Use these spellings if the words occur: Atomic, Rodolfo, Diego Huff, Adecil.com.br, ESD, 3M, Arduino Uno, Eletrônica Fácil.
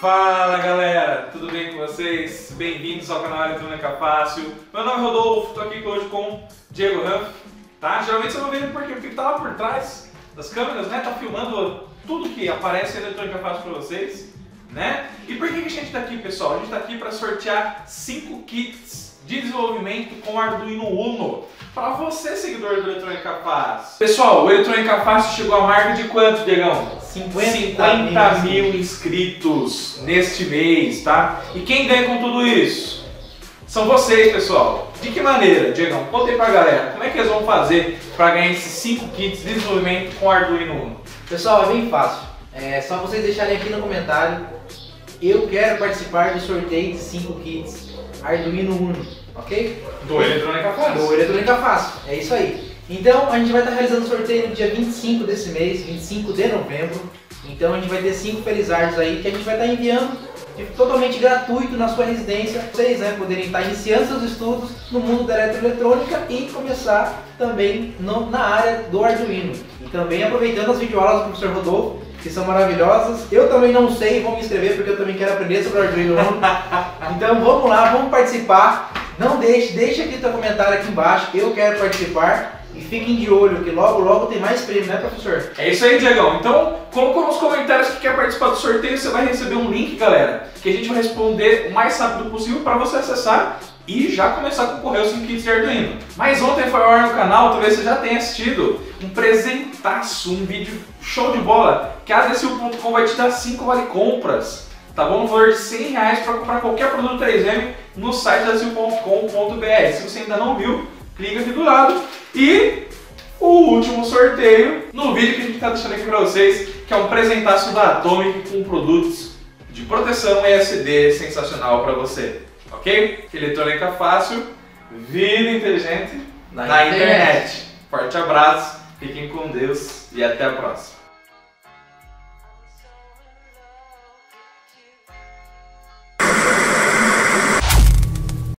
Fala galera, tudo bem com vocês? Bem-vindos ao canal Eletrônica Fácil. Meu nome é Rodolfo, estou aqui hoje com Diego Huff, tá? Geralmente você não vê porque ele tá lá por trás das câmeras, né? Tá filmando tudo que aparece em Eletrônica Fácil para vocês, né? E por que a gente tá aqui, pessoal? A gente tá aqui para sortear 5 kits de desenvolvimento com Arduino Uno para você, seguidor do Eletrônica Fácil. Pessoal, o Eletrônica Fácil chegou à marca de quanto, Diegão? 50 mil inscritos neste mês, tá? E quem ganha com tudo isso? São vocês, pessoal. De que maneira, Diegão? Conta aí pra galera. Como é que eles vão fazer para ganhar esses 5 kits de desenvolvimento com Arduino Uno? Pessoal, é bem fácil. É só vocês deixarem aqui no comentário: eu quero participar do sorteio de 5 kits Arduino Uno, ok? Do Eletrônica Fácil. Do Eletrônica Fácil, é isso aí. Então, a gente vai estar realizando o sorteio no dia 25 desse mês, 25 de novembro. Então, a gente vai ter 5 felizardos aí que a gente vai estar enviando totalmente gratuito na sua residência. Vocês, né, poderem estar iniciando seus estudos no mundo da eletroeletrônica e começar também na área do Arduino. E também aproveitando as videoaulas do professor Rodolfo, que são maravilhosas. Eu também não sei, vou me inscrever porque eu também quero aprender sobre o Arduino. Então, vamos lá, vamos participar. Não deixa aqui teu comentário aqui embaixo, eu quero participar. E fiquem de olho, que logo tem mais prêmio, né, professor? É isso aí, Diegão. Então, colocou nos comentários que quer participar do sorteio, você vai receber um link, galera, que a gente vai responder o mais rápido possível para você acessar e já começar a concorrer aos 5 kits de Arduino. Mas ontem foi ao ar no canal, talvez você já tenha assistido, um presentaço, um vídeo show de bola, que a Adecil.com.br vai te dar 5 vale compras, tá bom? No valor de R$100 para comprar qualquer produto 3M no site da Adecil.com.br. Se você ainda não viu, clica aqui do lado. E o último sorteio no vídeo que a gente está deixando aqui para vocês, que é um presentaço da Atomic com produtos de proteção ESD sensacional para você, ok? Eletrônica Fácil, vida inteligente na internet. Forte abraço, fiquem com Deus e até a próxima.